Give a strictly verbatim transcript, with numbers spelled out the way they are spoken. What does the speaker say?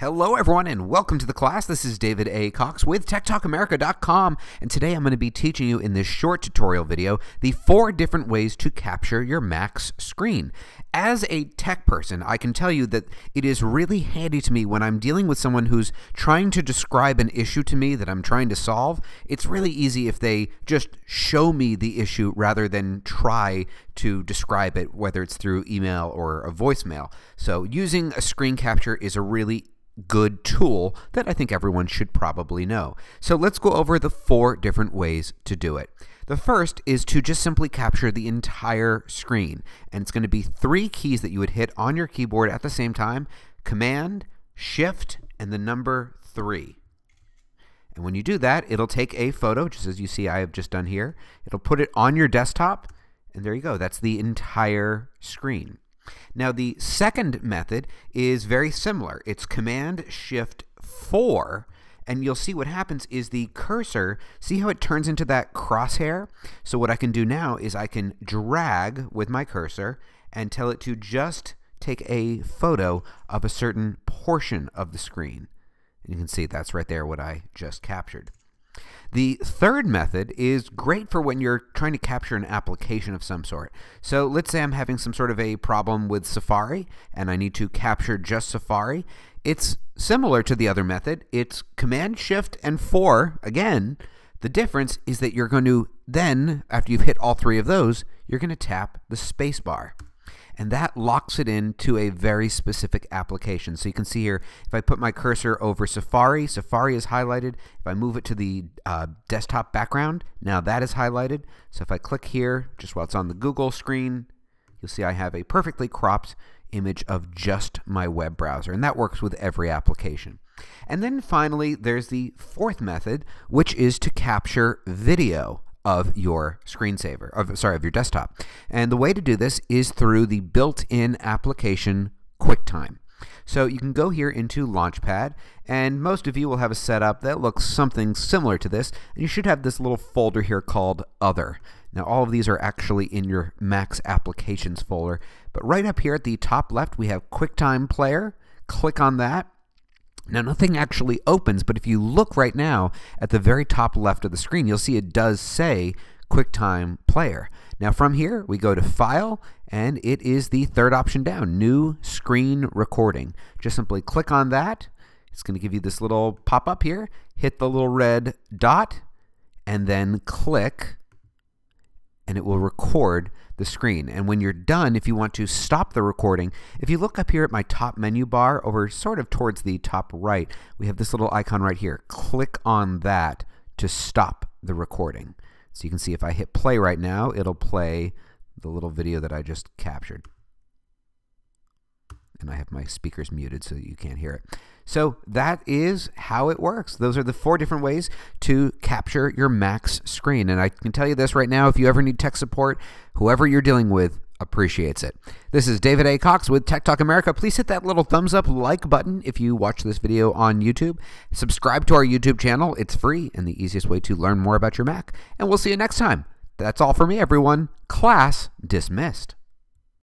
Hello everyone and welcome to the class. This is David A. Cox with tech talk america dot com, and today I'm going to be teaching you in this short tutorial video the four different ways to capture your Mac's screen. As a tech person, I can tell you that it is really handy to me when I'm dealing with someone who's trying to describe an issue to me that I'm trying to solve. It's really easy if they just show me the issue rather than try to describe it, whether it's through email or a voicemail. So using a screen capture is a really good tool that I think everyone should probably know. So let's go over the four different ways to do it. The first is to just simply capture the entire screen, and it's going to be three keys that you would hit on your keyboard at the same time: Command, Shift, and the number three. And when you do that, it'll take a photo, just as you see I have just done here. It'll put it on your desktop, and there you go. That's the entire screen. Now, the second method is very similar. It's Command Shift four, and you'll see what happens is the cursor, see how it turns into that crosshair? So what I can do now is I can drag with my cursor and tell it to just take a photo of a certain portion of the screen. You can see that's right there what I just captured. The third method is great for when you're trying to capture an application of some sort. So let's say I'm having some sort of a problem with Safari and I need to capture just Safari. It's similar to the other method. It's Command, Shift, and four again. The difference is that you're going to then, after you've hit all three of those, you're going to tap the space bar. And that locks it into a very specific application. So you can see here, if I put my cursor over Safari, Safari is highlighted. If I move it to the uh, desktop background, now that is highlighted. So if I click here, just while it's on the Google screen, you'll see I have a perfectly cropped image of just my web browser. And that works with every application. And then finally, there's the fourth method, which is to capture video of your screensaver, of, sorry, of your desktop. And the way to do this is through the built-in application QuickTime. So you can go here into Launchpad, and most of you will have a setup that looks something similar to this, and you should have this little folder here called Other. Now all of these are actually in your Mac's applications folder, but right up here at the top left we have QuickTime Player. Click on that. Now, nothing actually opens, but if you look right now at the very top left of the screen, you'll see it does say QuickTime Player. Now, from here, we go to File, and it is the third option down, New Screen Recording. Just simply click on that. It's going to give you this little pop-up here. Hit the little red dot, and then click, and it will record the screen. And when you're done, if you want to stop the recording, if you look up here at my top menu bar over sort of towards the top right, we have this little icon right here. Click on that to stop the recording. So you can see if I hit play right now, it'll play the little video that I just captured. And I have my speakers muted so you can't hear it. So that is how it works. Those are the four different ways to capture your Mac's screen. And I can tell you this right now, if you ever need tech support, whoever you're dealing with appreciates it. This is David A. Cox with Tech Talk America. Please hit that little thumbs up like button if you watch this video on YouTube. Subscribe to our YouTube channel. It's free and the easiest way to learn more about your Mac. And we'll see you next time. That's all for me, everyone. Class dismissed.